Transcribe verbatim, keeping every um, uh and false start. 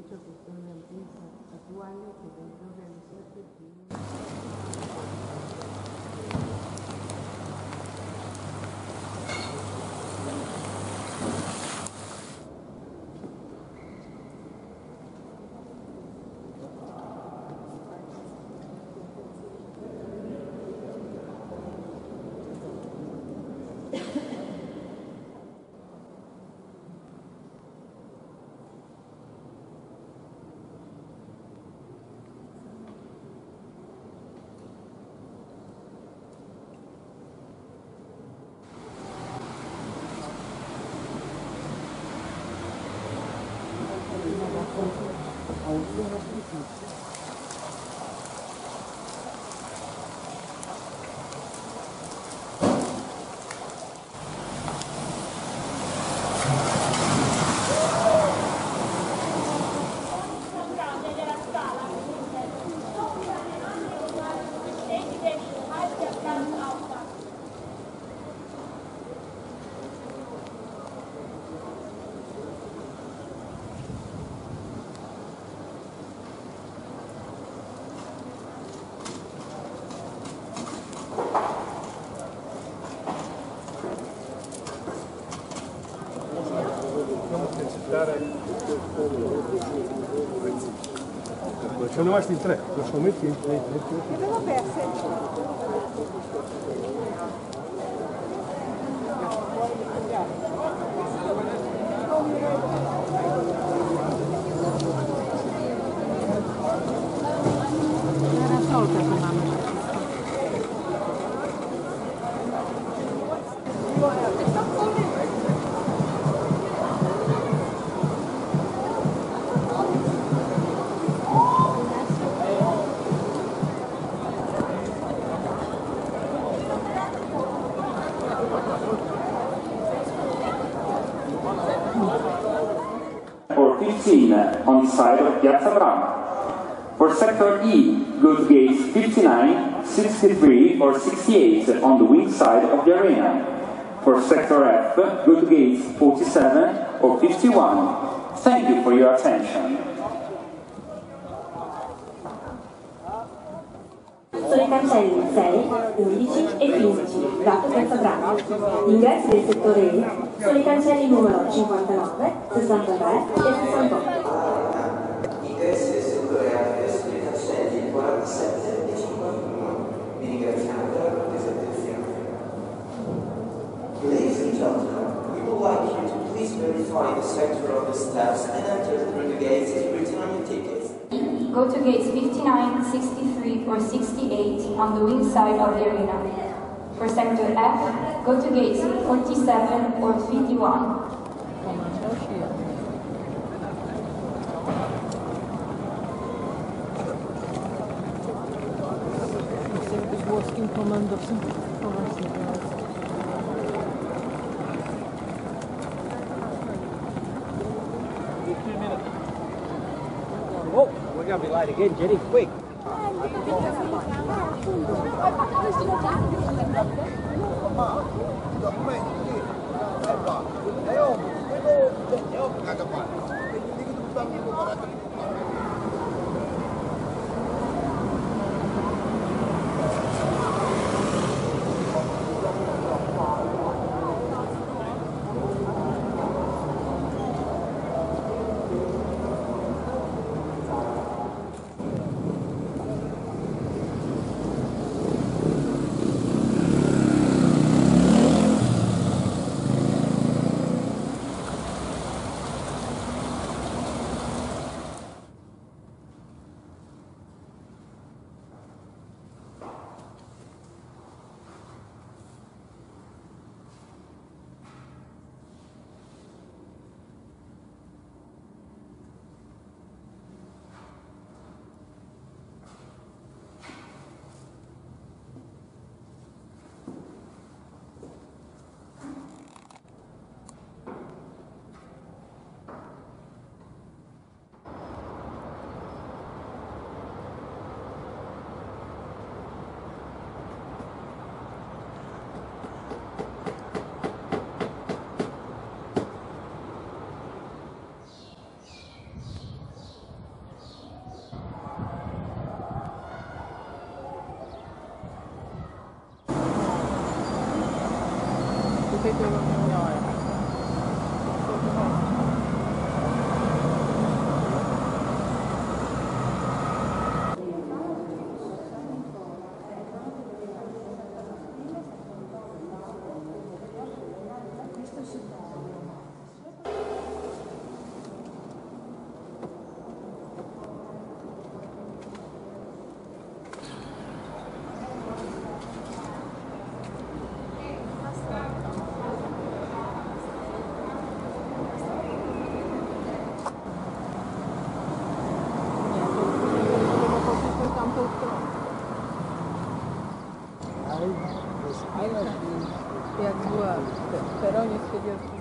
dicho que son la empresa actual que logró realizarse el sono rimasti in tre, lo sono messi in tre. Abbiamo perso il fifteen on the side of Piazza Brava. For sector E, go to gates fifty-nine, sixty-three or sixty-eight on the wing side of the arena. For sector F, go to gates forty-seven or fifty-one. Thank you for your attention. Sono i cancelli sei, undici e quindici, lato Piazza Brava. Gli ingressi del settore E sono i cancelli numero cinquantanove, sessantatré e sessantotto. Gli ingressi del settore A sono i cancelli quarantasette e cinquantuno. Vi ringraziamo per la vostra attenzione. Ladies and gentlemen, we would like you to please verify the sector of the steps and enter through the gates as written on the tickets. Go to gates fifty-nine, sixty-three or sixty-eight on the wing side of the arena. For sector F, go to gates forty-seven or fifty-one. Whoa, we're gonna be light again, Jenny, quick. A ja była w Weronie, w